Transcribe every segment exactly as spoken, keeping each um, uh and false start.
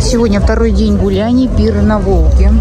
Сегодня второй день гуляний, пир на Волге.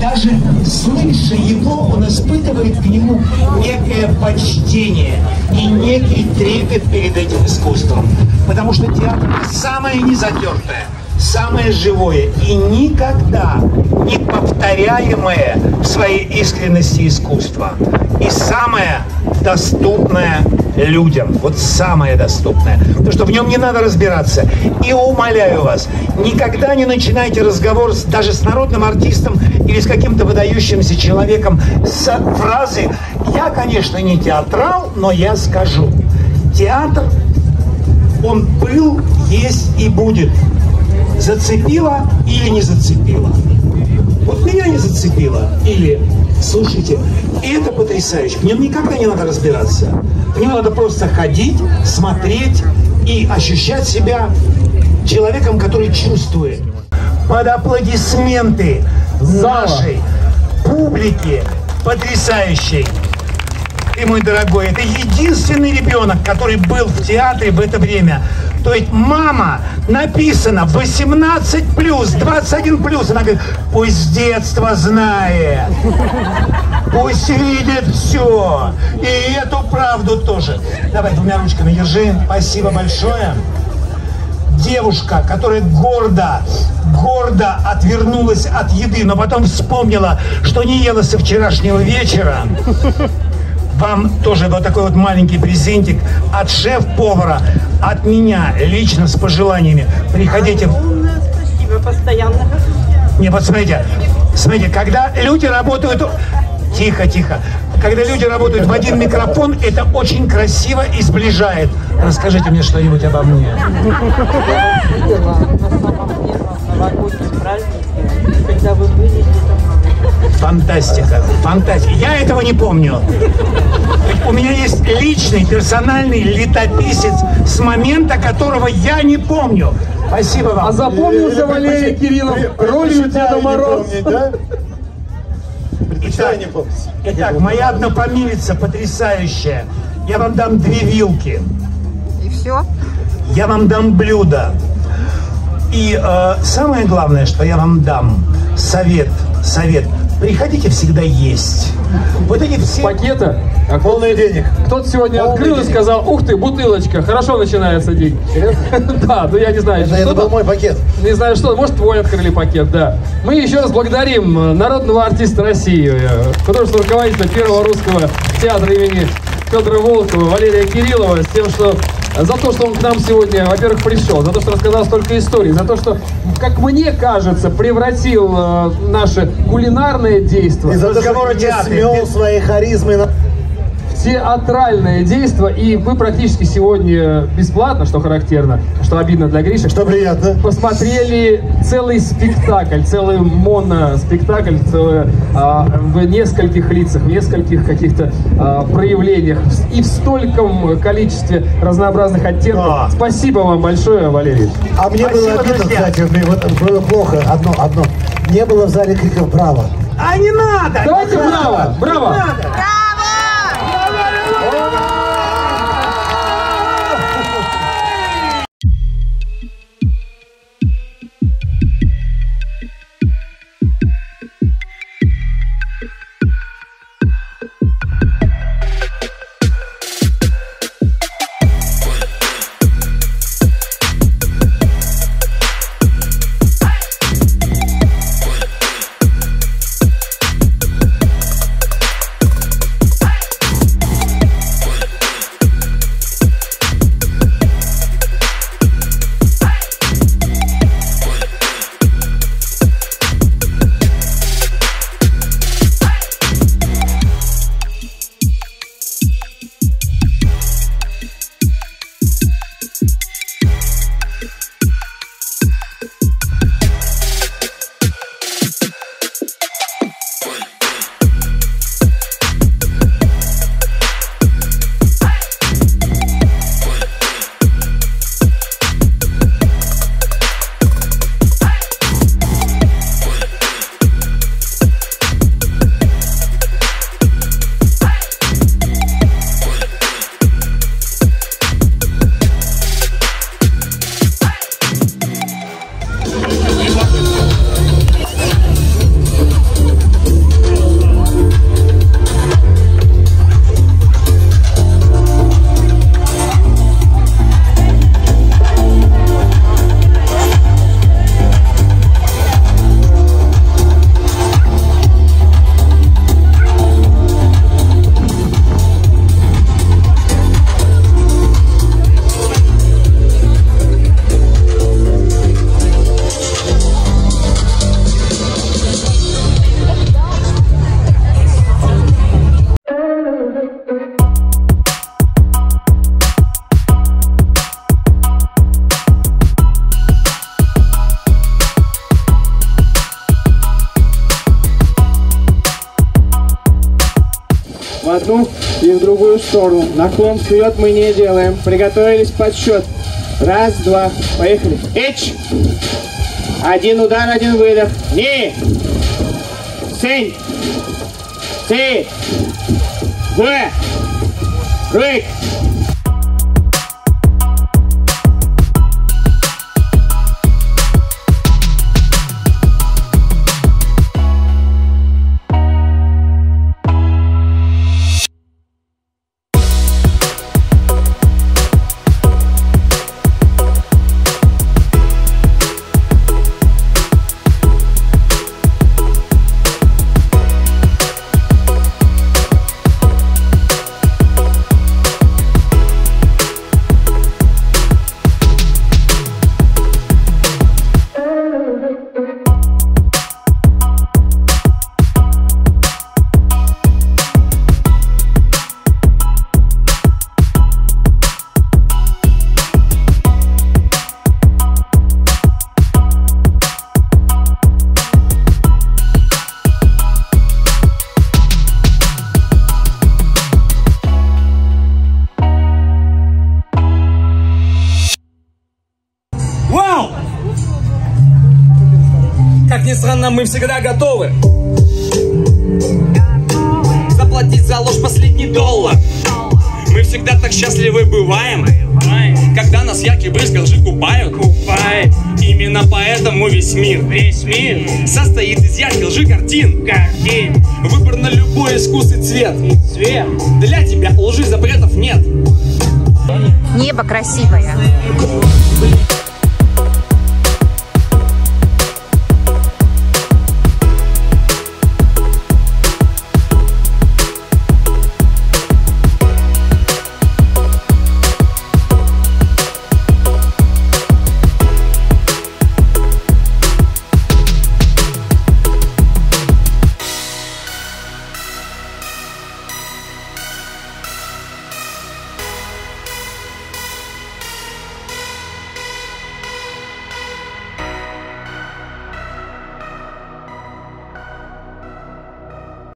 Даже слыша его, он испытывает к нему некое почтение и некий трепет перед этим искусством. Потому что театр самое незатертое, самое живое и никогда не повторяемое в своей искренности искусство. И самое доступное людям. Вот самое доступное. Потому что в нем не надо разбираться. И умоляю вас, никогда не начинайте разговор с, даже с народным артистом или с каким-то выдающимся человеком с фразы «Я, конечно, не театрал, но я скажу». Театр, он был, есть и будет. Зацепило или не зацепило? Вот меня не зацепило. Или, слушайте, это потрясающе. В нем никогда не надо разбираться. В нем надо просто ходить, смотреть и ощущать себя человеком, который чувствует. Под аплодисменты нашей публики потрясающей. Ты, мой дорогой, это единственный ребенок, который был в театре в это время. То есть мама написано восемнадцать плюс, двадцать один плюс. Она говорит, пусть с детства знает, пусть видит все. И эту правду тоже. Давай двумя ручками держи. Спасибо большое. Девушка, которая гордо, гордо отвернулась от еды, но потом вспомнила, что не ела со вчерашнего вечера. вам тоже вот такой вот маленький презентик от шеф-повара, от меня лично с пожеланиями. Приходите. Огромное спасибо, постоянно. Не, вот смотрите, смотрите, когда люди работают... Тихо, тихо. Когда люди работают в один микрофон, это очень красиво и сближает. Расскажите мне что-нибудь обо мне. Фантастика, фантастика. Я этого не помню. У меня есть личный, персональный летописец, с момента которого я не помню. Спасибо вам. А запомнился Валерий Кириллов ролью Деда Мороза. Итак, итак, моя однопомилица потрясающая. Я вам дам две вилки. И все? Я вам дам блюдо. И э, самое главное, что я вам дам совет, совет. Приходите всегда есть. Вот эти все... Пакета? А полное денег. Кто-то сегодня полное открыл денег. И сказал, ух ты, бутылочка, хорошо начинается день. Да, ну я не знаю. Это, это был мой пакет. Не знаю что, может твой открыли пакет, да. Мы еще раз благодарим народного артиста России, художественного руководителя Первого русского театра имени Петра Волкова, Валерия Кириллова, с тем, что... За то, что он к нам сегодня, во-первых, пришел, за то, что рассказал столько историй, за то, что, как мне кажется, превратил э, наше кулинарное действие... Из разговора не смел своей харизмой... В театральное действие, и вы практически сегодня бесплатно, что характерно, что обидно для Гриши... Что приятно. Посмотрели целый спектакль, целый моноспектакль, целый, а, в нескольких лицах, в нескольких каких-то а, проявлениях, и в стольком количестве разнообразных оттенков. А. Спасибо вам большое, Валерий. А мне спасибо, было обидно, кстати, мне вот плохо, одно, одно. Не было в зале криков «Браво!». А не надо! Давайте не браво! Браво! Не надо. В одну и в другую сторону. Наклон вперед мы не делаем. Приготовились, подсчет. Раз, два, поехали. Эч! Один удар, один выдох. Ни! Сень! Си! В! Рык! нам мы всегда готовы. Заплатить за ложь последний доллар. Мы всегда так счастливы бываем, когда нас яркий брызг лжи купают. Именно поэтому весь мир, весь мир состоит из ярких лжи картин. Выбор на любой вкус и цвет. Для тебя лжи запретов нет. Небо красивое.